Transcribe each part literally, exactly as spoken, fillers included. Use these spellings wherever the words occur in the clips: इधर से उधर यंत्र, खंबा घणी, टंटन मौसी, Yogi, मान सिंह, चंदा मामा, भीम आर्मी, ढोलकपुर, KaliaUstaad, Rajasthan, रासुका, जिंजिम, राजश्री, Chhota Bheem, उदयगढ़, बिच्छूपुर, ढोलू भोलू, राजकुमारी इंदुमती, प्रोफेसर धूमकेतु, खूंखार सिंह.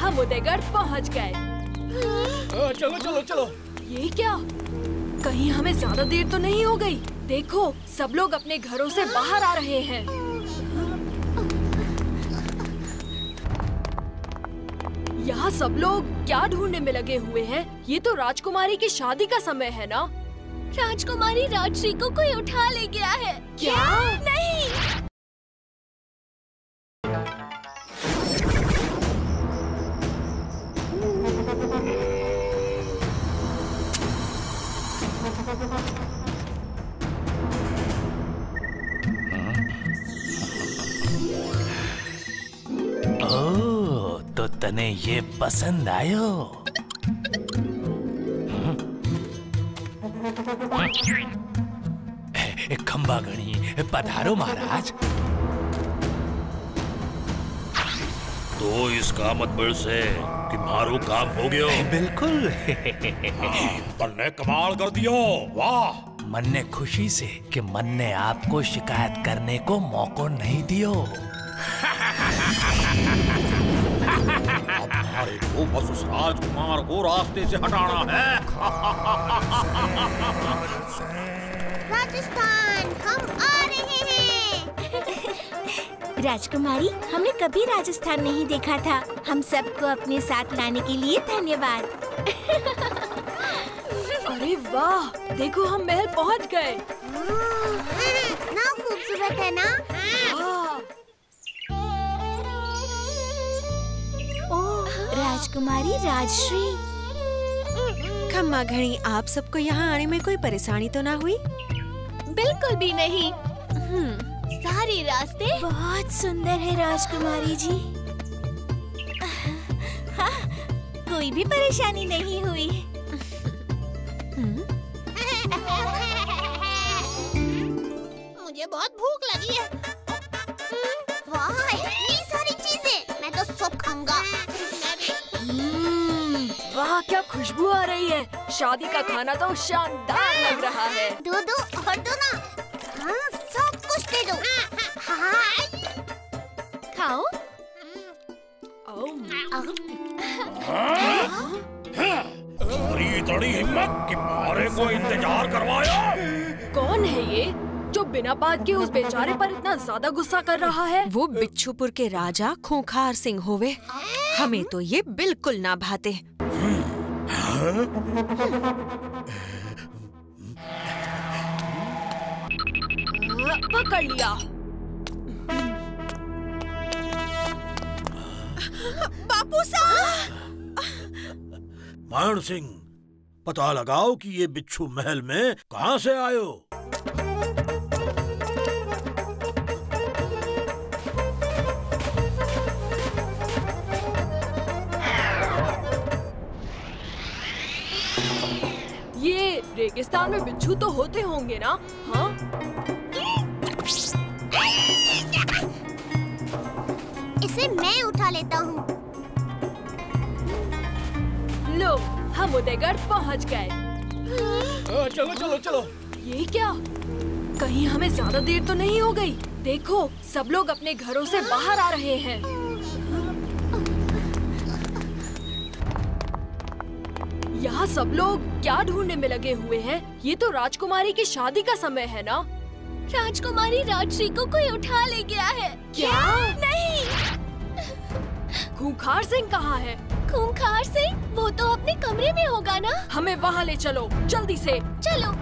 हम उदयगढ़ पहुंच गए। चलो चलो चलो। ये क्या, कहीं हमें ज्यादा देर तो नहीं हो गई? देखो सब लोग अपने घरों से बाहर आ रहे हैं। यहाँ सब लोग क्या ढूंढने में लगे हुए हैं? ये तो राजकुमारी की शादी का समय है ना? राजकुमारी राजश्री को कोई उठा ले गया है। क्या? क्या? नहीं। तने ये पसंद आयो? खंबा घणी पधारो महाराज। तो इसका मतलब से कि मारो काम हो गयो। बिल्कुल, तन्ने कमाल कर दियो। वाह, मन ने खुशी से कि मन ने आपको शिकायत करने को मौका नहीं दियो। अरे वो बस उस राजकुमार को रास्ते से हटाना है। राजस्थान हम आ रहे हैं। राजकुमारी, हमने कभी राजस्थान नहीं देखा था। हम सबको अपने साथ लाने के लिए धन्यवाद। अरे वाह, देखो हम महल पहुंच गए। ना खूबसूरत है ना? राजकुमारी राजश्री, खम्मा घणी, आप सबको यहाँ आने में कोई परेशानी तो ना हुई? बिल्कुल भी नहीं। सारे रास्ते बहुत सुंदर है राजकुमारी जी। हाँ, कोई भी परेशानी नहीं हुई। मुझे बहुत भूख लगी है। वाह, इतनी सारी चीजें, मैं तो सब खाऊंगा। वाह, क्या खुशबू आ रही है। शादी का खाना तो शानदार लग रहा है। दो दो और दो ना। हाँ, सब कुछ दे दो। हाँ, खाओ। तुम्हारी इतनी हिम्मत कि मारे को इंतजार करवाया? कौन है ये जो बिना बात के उस बेचारे पर इतना ज्यादा गुस्सा कर रहा है? वो बिच्छूपुर के राजा खूंखार सिंह होवे। हमें तो ये बिल्कुल ना भाते। पकड़ लिया। बापू साहब! मान सिंह, पता लगाओ कि ये बिच्छू महल में कहाँ से आयो। रेगिस्तान में बिच्छू तो होते होंगे ना? हाँ? इसे मैं उठा लेता हूँ। लो, हम उदयगढ़ पहुँच गए। चलो चलो चलो। ये क्या, कहीं हमें ज्यादा देर तो नहीं हो गई? देखो सब लोग अपने घरों से बाहर आ रहे हैं। यहाँ सब लोग क्या ढूंढने में लगे हुए हैं? ये तो राजकुमारी की शादी का समय है ना? राजकुमारी राजश्री को कोई उठा ले गया है। क्या? क्या? नहीं। खूंखार सिंह कहाँ है? खूंखार सिंह, वो तो अपने कमरे में होगा ना? हमें वहाँ ले चलो, जल्दी से। चलो।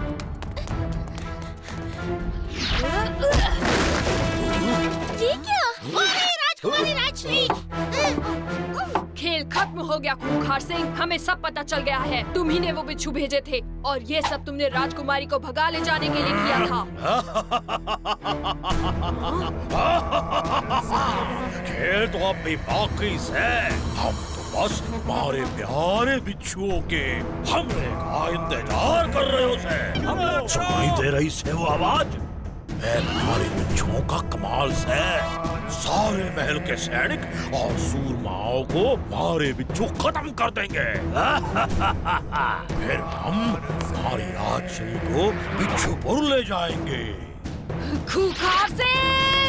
ये क्या? अरे राजकुमारी राजश्री, खेल खत्म हो गया। खूंखार सिंह, हमें सब पता चल गया है। तुम ही ने वो बिच्छू भेजे थे और ये सब तुमने राजकुमारी को भगा ले जाने के लिए किया था। खेल तो अब भी बाकी है। हम तो बस तुम्हारे प्यारे बिच्छुओं के हमले का इंतजार कर रहे हो। सुनाई दे रही से वो आवाज? तुम्हारे बिच्छुओं का कमाल से सारे महल के सैनिक और सूरमाओं को मारे बिच्छू खत्म कर देंगे। फिर हम हमारी राजश्री को बिच्छूपुर ले जाएंगे। खूंखार सिंह!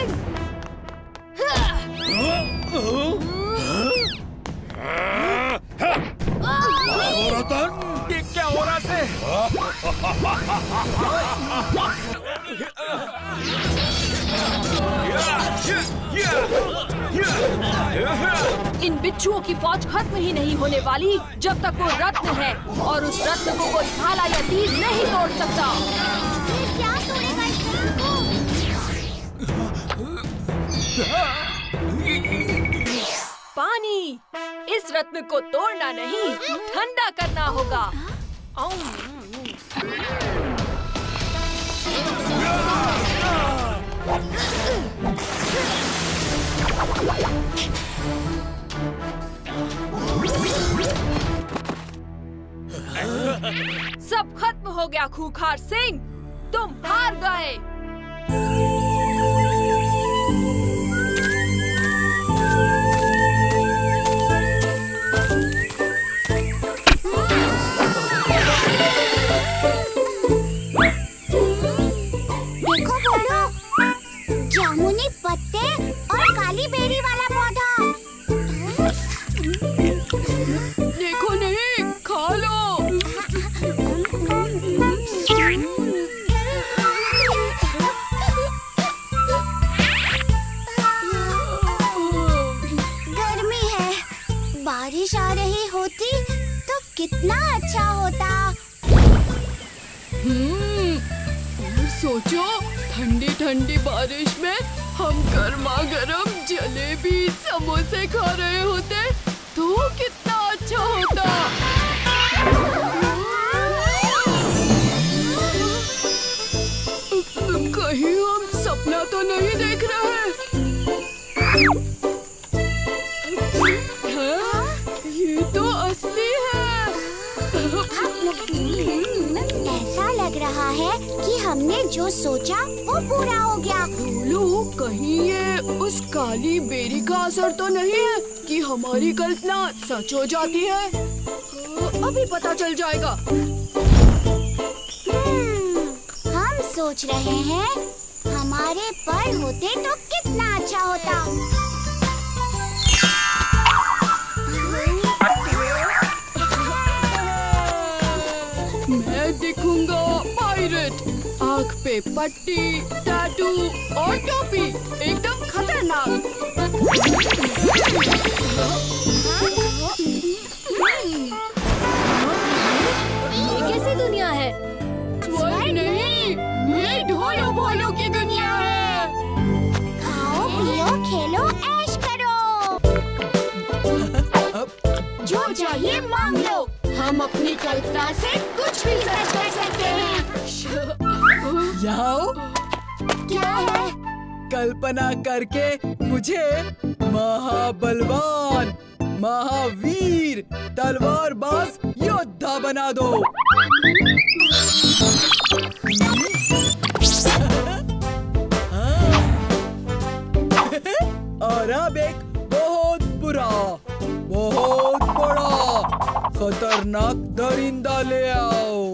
इन बिच्छुओं की फौज खत्म ही नहीं होने वाली जब तक वो रत्न है, और उस रत्न को कोई भाला या तीर नहीं तोड़ सकता। क्या तोड़ेगा इसको? पानी। इस रत्न को तोड़ना नहीं, ठंडा करना होगा। सब खत्म हो गया खूंखार सिंह, तुम हार गए। देखो बोलो, जामुनी पत्ते और काली बेरी वाला पौधा। देखो नहीं, खा लो। गर्मी है, बारिश आ रही होती तो कितना अच्छा होता। हम्म, और सोचो ठंडी ठंडी बारिश में हम गर्मा गर्म जलेबी समोसे खा रहे होते तो कितना अच्छा होता। कहीं हम सपना तो नहीं देख रहे हैं? ये तो असली है। ऐसा लग रहा है कि हमने जो सोचा वो पूरा हो गया। बोलो, कहीं ये उस काली बेरी का असर तो नहीं है कि हमारी कल्पना सच हो जाती है? अभी पता चल जाएगा। हम सोच रहे हैं हमारे पर होते तो कितना अच्छा होता। मैं दिखूंगा पायरेट, आँख पे पट्टी, टैटू और टोपी, एकदम खतरनाक। ये कैसी दुनिया है? स्वर्ग नहीं, ये ढोलो भोलो की दुनिया है। खाओ, पियो, खेलो, ऐश करो। जो चाहिए मांग लो। हम अपनी कल्पना से कुछ भी सच कर सकते हैं। जाओ। क्या है? कल्पना करके मुझे महाबलवान, महावीर, तलवार बाज योद्धा बना दो। और अब एक बहुत बुरा, बहुत बड़ा, खतरनाक दरिंदा ले आओ।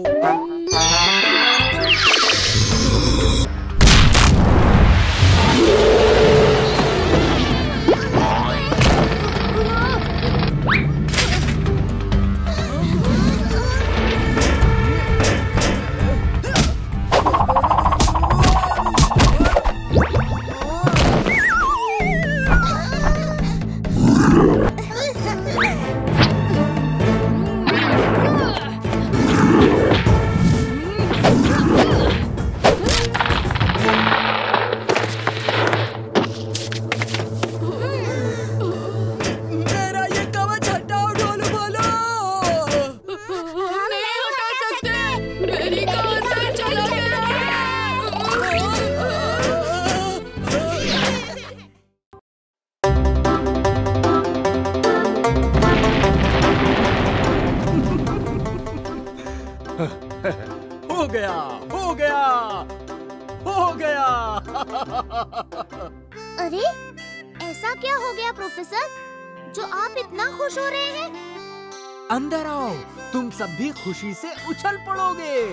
भी खुशी से उछल पड़ोगे।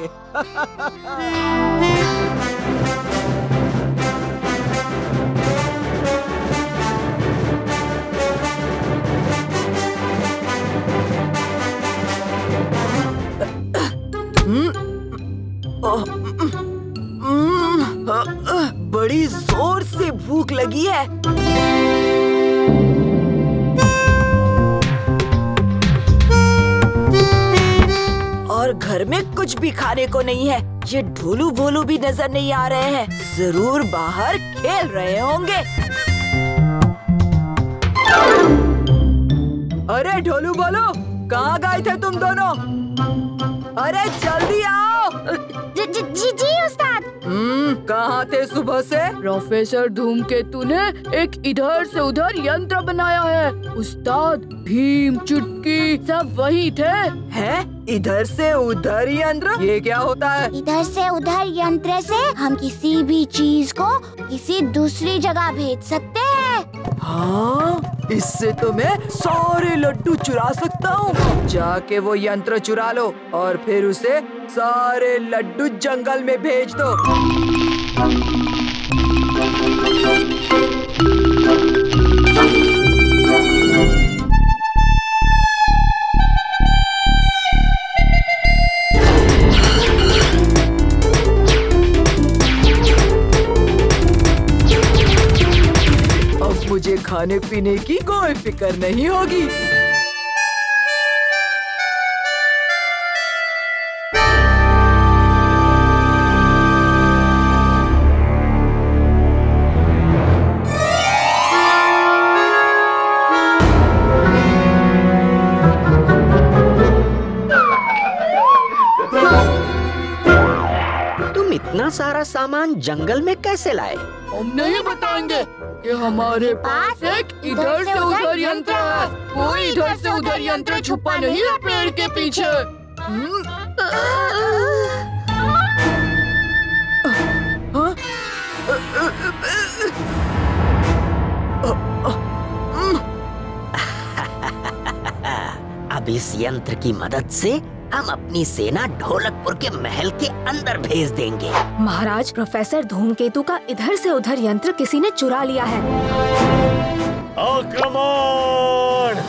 घर में कुछ भी खाने को नहीं है। ये ढोलू भोलू भी नजर नहीं आ रहे हैं, जरूर बाहर खेल रहे होंगे। अरे ढोलू बोलो, कहाँ गए थे तुम दोनों? अरे जल्दी आओ। जी जी, जी, जी उस्ताद। हम्म, कहाँ थे सुबह से? प्रोफेसर धूमकेतु ने एक इधर से उधर यंत्र बनाया है उस्ताद। भीम चुटकी सब वही थे। हैं? इधर से उधर यंत्र? ये क्या होता है? इधर से उधर यंत्र से हम किसी भी चीज को किसी दूसरी जगह भेज सकते हैं। हाँ, इससे तो मैं सारे लड्डू चुरा सकता हूँ। जाके वो यंत्र चुरा लो और फिर उसे सारे लड्डू जंगल में भेज दो। मुझे खाने पीने की कोई फिक्र नहीं होगी। तुम इतना सारा सामान जंगल में कैसे लाए? हम नहीं बताएंगे कि हमारे पास एक इधर से उधर यंत्र है। कोई इधर से उधर यंत्र छुपा नहीं है पेड़ के पीछे। अब इस यंत्र की मदद से हम अपनी सेना ढोलकपुर के महल के अंदर भेज देंगे। महाराज, प्रोफेसर धूमकेतु का इधर से उधर यंत्र किसी ने चुरा लिया है। आक्रमण!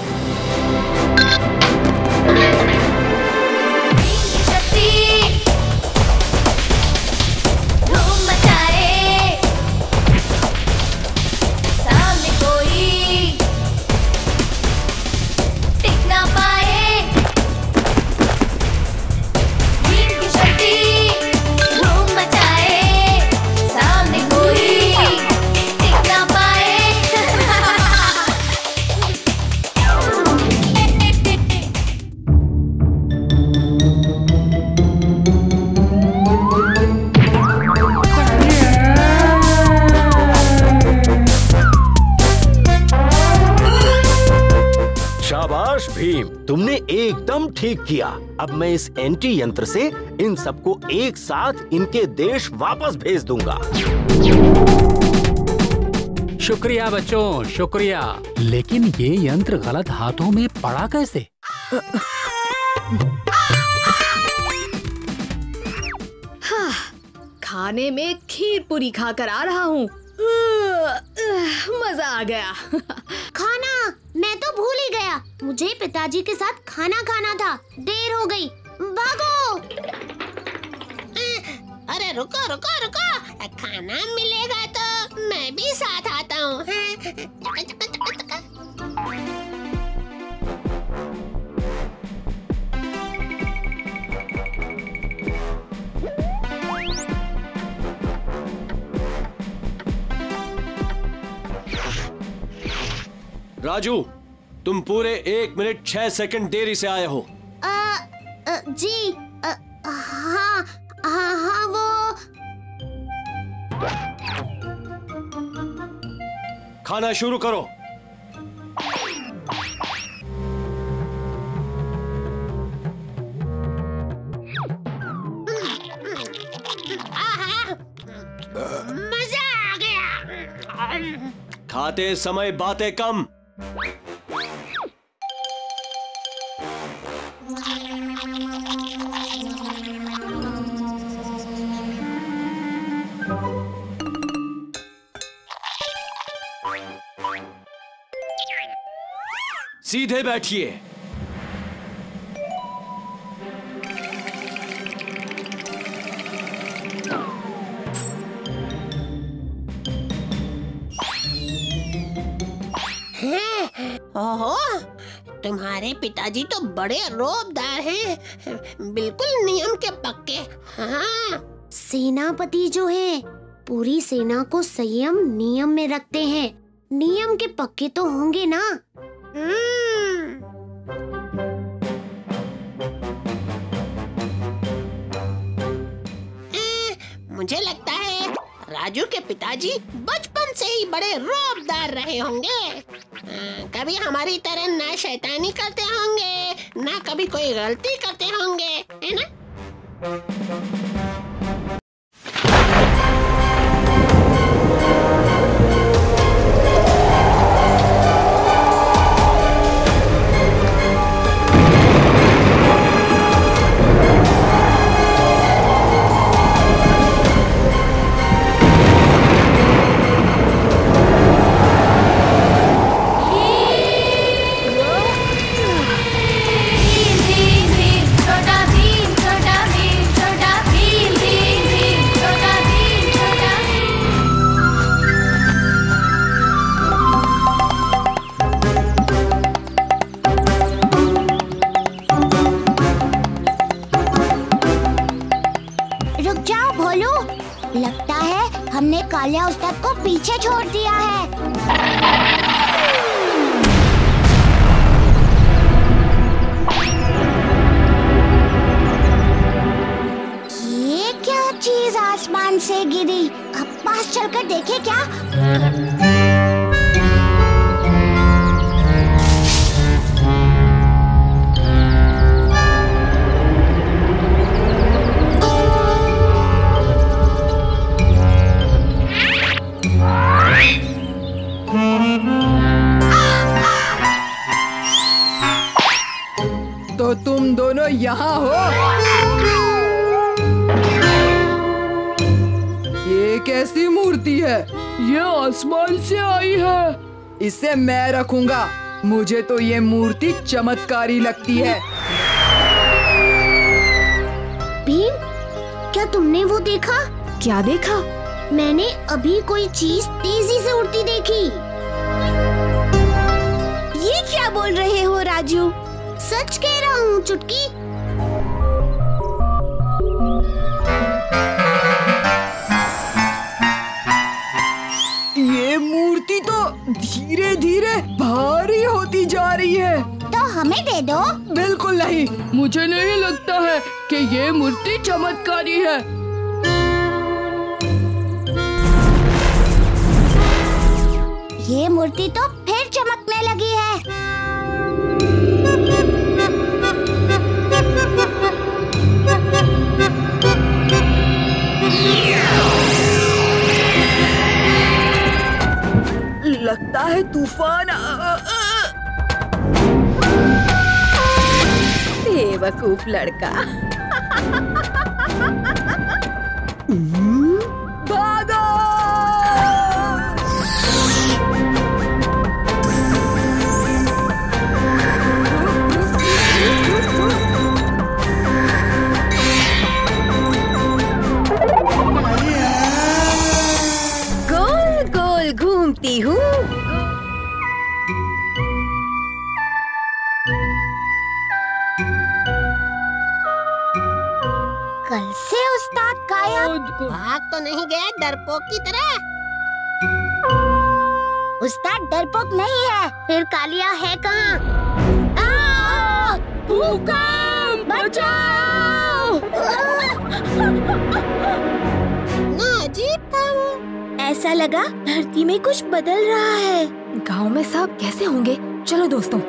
तुमने एकदम ठीक किया। अब मैं इस एंटी यंत्र से इन सबको एक साथ इनके देश वापस भेज दूंगा। शुक्रिया बच्चों, शुक्रिया। लेकिन ये यंत्र गलत हाथों में पड़ा कैसे? हाँ, खाने में खीर पूरी खाकर आ रहा हूँ, मजा आ गया। खाना मैं तो भूल ही गया, मुझे पिताजी के साथ खाना खाना था। देर हो गई, भागो। अरे रुको रुको रुको, खाना मिलेगा तो मैं भी साथ आता हूँ। राजू, तुम पूरे एक मिनट छह सेकंड देरी से आए हो। आ, आ, जी आ, हाँ, हाँ, हाँ, वो खाना शुरू करो। मजा आ गया। खाते समय बातें कम। सीधे बैठिए। हाँ। ओहो, तुम्हारे पिताजी तो बड़े रौबदार हैं, बिल्कुल नियम के पक्के। हाँ। सेनापति जो है पूरी सेना को संयम नियम में रखते हैं, नियम के पक्के तो होंगे ना। मुझे लगता है राजू के पिताजी बचपन से ही बड़े रौबदार रहे होंगे। कभी हमारी तरह ना शैतानी करते होंगे, ना कभी कोई गलती करते होंगे, है ना? कालिया उस्ताद को पीछे छोड़ दिया है। ये क्या चीज आसमान से गिरी? अब पास चलकर देखे क्या? तो तुम दोनों यहाँ हो? ये कैसी मूर्ति है? ये आसमान से आई है। इसे मैं रखूंगा। मुझे तो ये मूर्ति चमत्कारी लगती है। भीम, क्या तुमने वो देखा? क्या देखा? मैंने अभी कोई चीज तेजी से उड़ती देखी। ये क्या बोल रहे हो राजू? सच कह रहा हूँ चुटकी। ये मूर्ति तो धीरे धीरे भारी होती जा रही है। तो हमें दे दो। बिल्कुल नहीं, मुझे नहीं लगता है कि ये मूर्ति चमत्कारी है। ये मूर्ति तो फिर चमकने लगी है। लगता है तूफान। बेवकूफ लड़का। भागो! गोल गोल घूमती हूँ। भाग तो नहीं गया डरपोक की तरह? उस्ताद डरपोक नहीं है। फिर कालिया है कहाँ? भूकंप बचाओ! ना अजीब था वो। ऐसा लगा धरती में कुछ बदल रहा है। गांव में सब कैसे होंगे? चलो दोस्तों।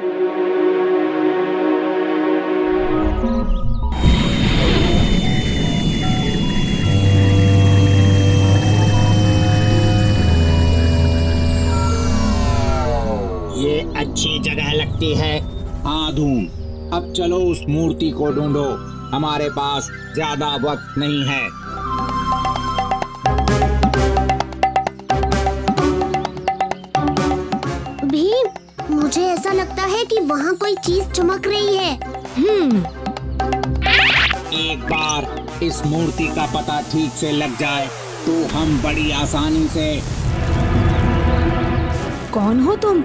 ये अच्छी जगह लगती है। हाँ धूम, अब चलो उस मूर्ति को ढूंढो। हमारे पास ज्यादा वक्त नहीं है। भीम, मुझे ऐसा लगता है कि वहाँ कोई चीज चमक रही है। हम्म। एक बार इस मूर्ति का पता ठीक से लग जाए तो हम बड़ी आसानी से। कौन हो तुम?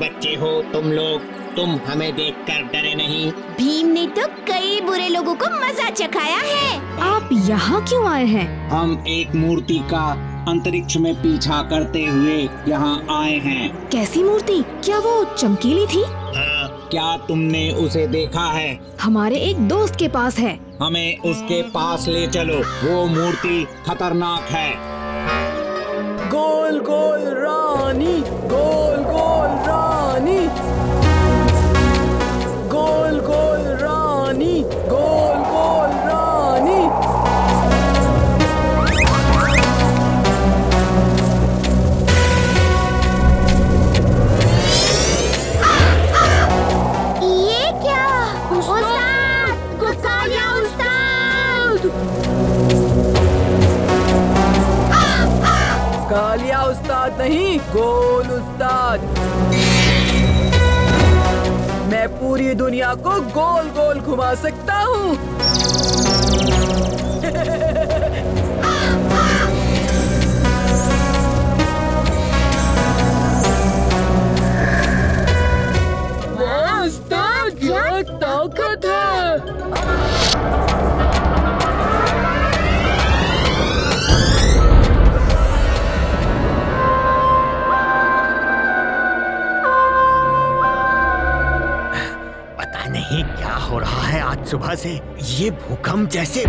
बच्चे हो तुम लोग, तुम हमें देखकर डरे नहीं। भीम ने तो कई बुरे लोगों को मजा चखाया है। आप यहाँ क्यों आए हैं? हम एक मूर्ति का अंतरिक्ष में पीछा करते हुए यहाँ आए हैं। कैसी मूर्ति? क्या वो चमकीली थी? हाँ। क्या तुमने उसे देखा है? हमारे एक दोस्त के पास है। हमें उसके पास ले चलो, वो मूर्ति खतरनाक है। गोल गोल रानी, गोल गोल रानी, गोल गोल रानी, गोल गोल रानी। ये क्या? उस्ताद, गुस्सा या उस्ताद? कालिया उस्ताद नहीं, गोल उस्ताद। मैं पूरी दुनिया को गोल गोल घुमा सकता हूँ। वाह उस्ताद, क्या ताकत है। नहीं क्या हो रहा है आज सुबह से, ये भूकंप जैसे।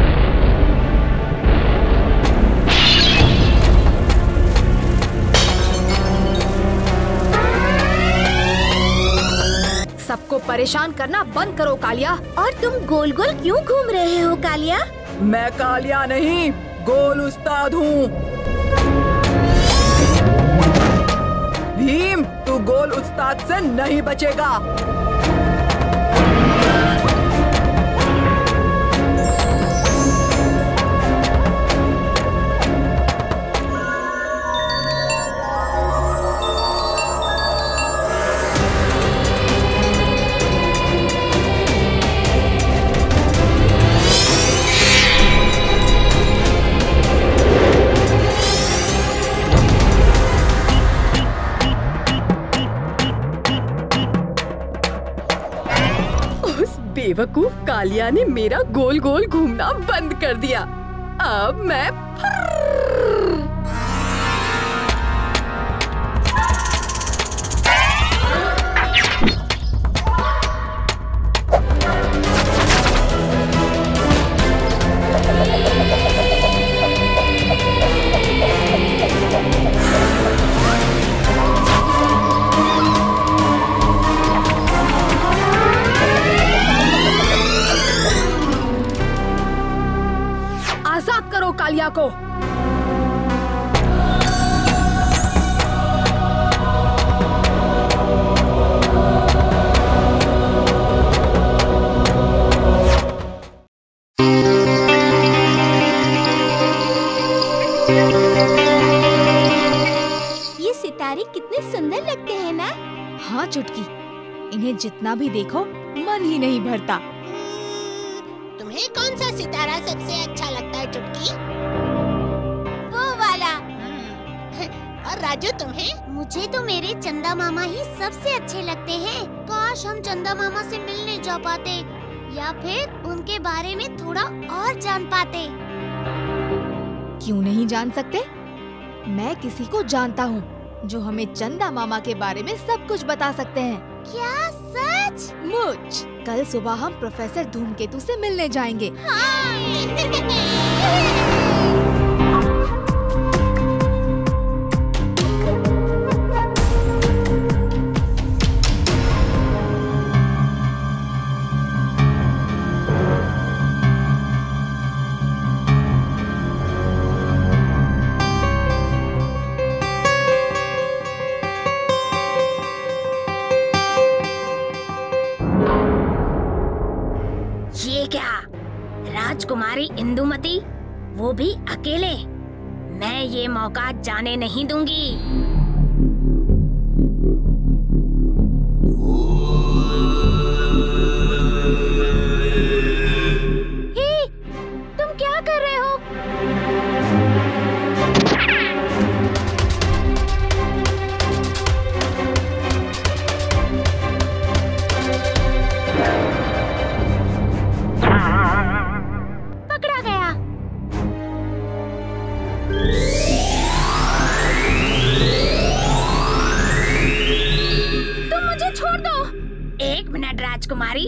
सबको परेशान करना बंद करो कालिया। और तुम गोल गोल क्यों घूम रहे हो कालिया? मैं कालिया नहीं, गोल उस्ताद हूँ। भीम, तू गोल उस्ताद से नहीं बचेगा। बेवकूफ कालिया ने मेरा गोल गोल घूमना बंद कर दिया। अब मैं कालिया को। ये सितारे कितने सुंदर लगते हैं ना? हाँ चुटकी, इन्हें जितना भी देखो मन ही नहीं भरता। तुम्हें कौन सा सितारा सबसे अच्छा लगता है चुटकी? और राजू तुम्हें? मुझे तो मेरे चंदा मामा ही सबसे अच्छे लगते हैं। काश हम चंदा मामा से मिलने जा पाते या फिर उनके बारे में थोड़ा और जान पाते। क्यों नहीं जान सकते? मैं किसी को जानता हूँ जो हमें चंदा मामा के बारे में सब कुछ बता सकते हैं। क्या सच? मुझ कल सुबह हम प्रोफेसर धूमकेतु से मिलने जाएंगे। हाँ। राजकुमारी इंदुमती, वो भी अकेले। मैं ये मौका जाने नहीं दूंगी। हे, तुम क्या कर रहे हो? राजकुमारी,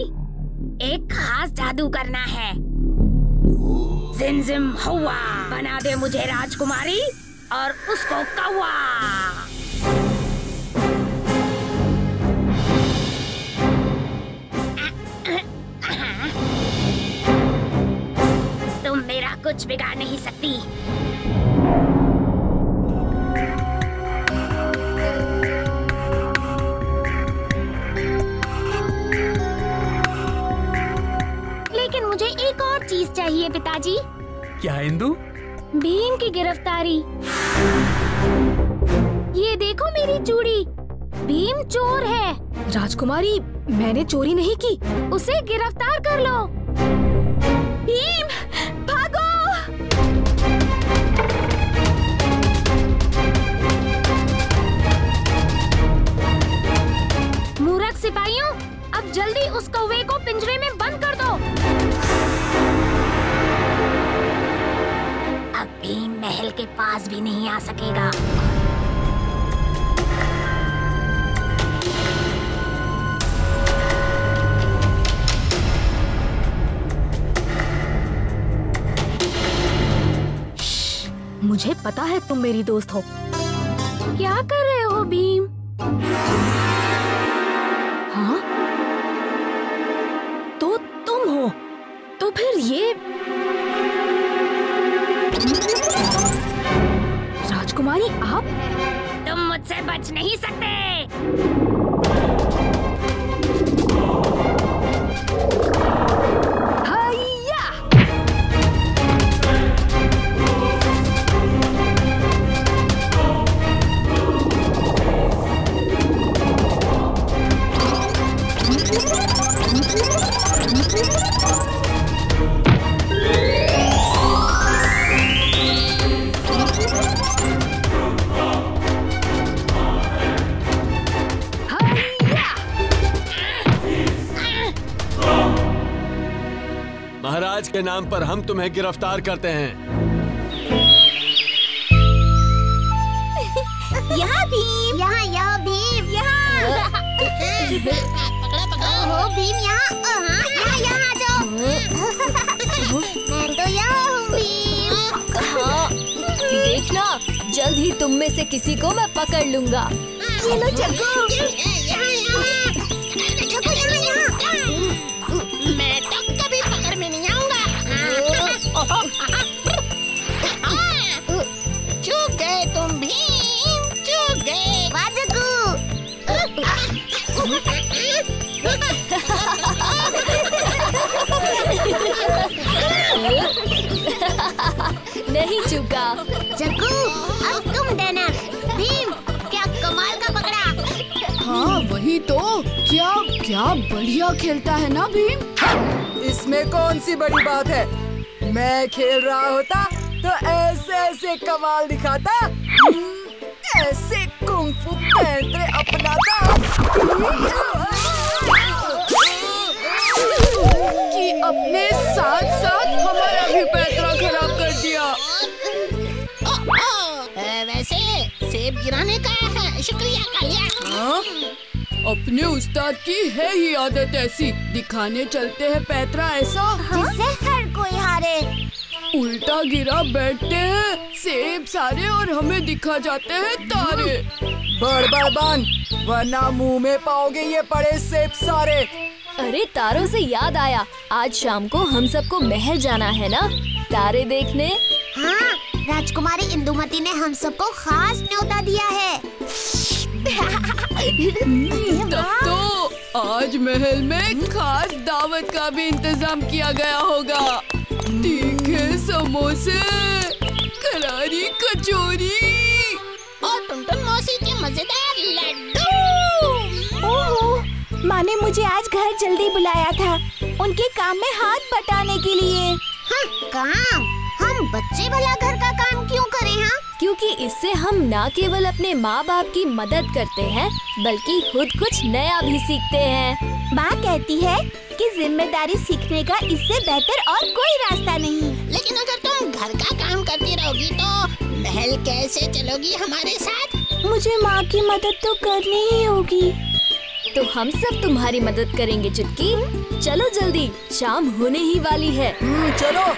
एक खास जादू करना है। जिंजिम हुआ, बना दे मुझे राजकुमारी और उसको कौवा। तुम मेरा कुछ बिगाड़ नहीं सकती। चाहिए पिताजी। क्या इंदु? भीम की गिरफ्तारी। ये देखो मेरी चूड़ी, भीम चोर है। राजकुमारी, मैंने चोरी नहीं की, उसे गिरफ्तार कर लो। भीम भागो। मूरख सिपाहियों, अब जल्दी उस कौवे को पिंजरे में बंद कर दो। भीम महल के पास भी नहीं आ सकेगा। मुझे पता है तुम मेरी दोस्त हो। क्या कर रहे हो भीम? हाँ? तो तुम हो, तो फिर ये राजकुमारी आप? तुम मुझसे बच नहीं सकते। हाया! महाराज के नाम पर हम तुम्हें गिरफ्तार करते हैं। यहाँ भीम, यहाँ यहाँ भीम, यहाँ पकड़ा पकड़ा हो भीम, यहाँ यहाँ यहाँ जाओ। मैं तो यहाँ हूँ भीम। हाँ, देखना जल्द ही तुम में से किसी को मैं पकड़ लूँगा। चलो चलो। चूक गए तुम भीम, चूक गए। नहीं चूका जग्गू, अब तुम देना। भीम, क्या कमाल का पकड़ा। हाँ वही तो, क्या क्या बढ़िया खेलता है ना भीम। इसमें कौन सी बड़ी बात है। मैं खेल रहा होता तो ऐसे ऐसे कमाल दिखाता, ऐसे कुंग फू पैंतरे अपनाता कि अपने साथ साथ हमारा भी पैंतरा खराब कर दिया। ओ, ओ, वैसे सेब गिराने का है, शुक्रिया कालिया। अपने उस्ताद की है ही आदत ऐसी, दिखाने चलते हैं पैंतरा ऐसा जिससे हर कोई हारे। उल्टा गिरा बैठते हैं सेब सारे और हमें दिखा जाते हैं तारे। बड़ बड़ बान, वरना मुँह में पाओगे ये पड़े सेब सारे। अरे तारों से याद आया, आज शाम को हम सबको महल जाना है ना तारे देखने। हाँ, राजकुमारी इंदुमती ने हम सबको खास न्योता दिया है। तब तो आज महल में खास दावत का भी इंतजाम किया गया होगा। तीखे समोसे, करारी कचौरी और टंटन मौसी के मजेदार लड्डू। ओह, माँ ने मुझे आज घर जल्दी बुलाया था उनके काम में हाथ बटाने के लिए। हाँ, काम हम बच्चे भला घर का काम क्यों करें। हाँ, क्योंकि इससे हम न केवल अपने माँ बाप की मदद करते हैं बल्कि खुद कुछ नया भी सीखते हैं। माँ कहती है कि जिम्मेदारी सीखने का इससे बेहतर और कोई रास्ता नहीं। लेकिन अगर तुम घर का काम करती रहोगी तो महल कैसे चलोगी हमारे साथ। मुझे माँ की मदद तो करनी ही होगी। तो हम सब तुम्हारी मदद करेंगे चुटकी। चलो जल्दी, शाम होने ही वाली है। चलो।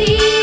See you.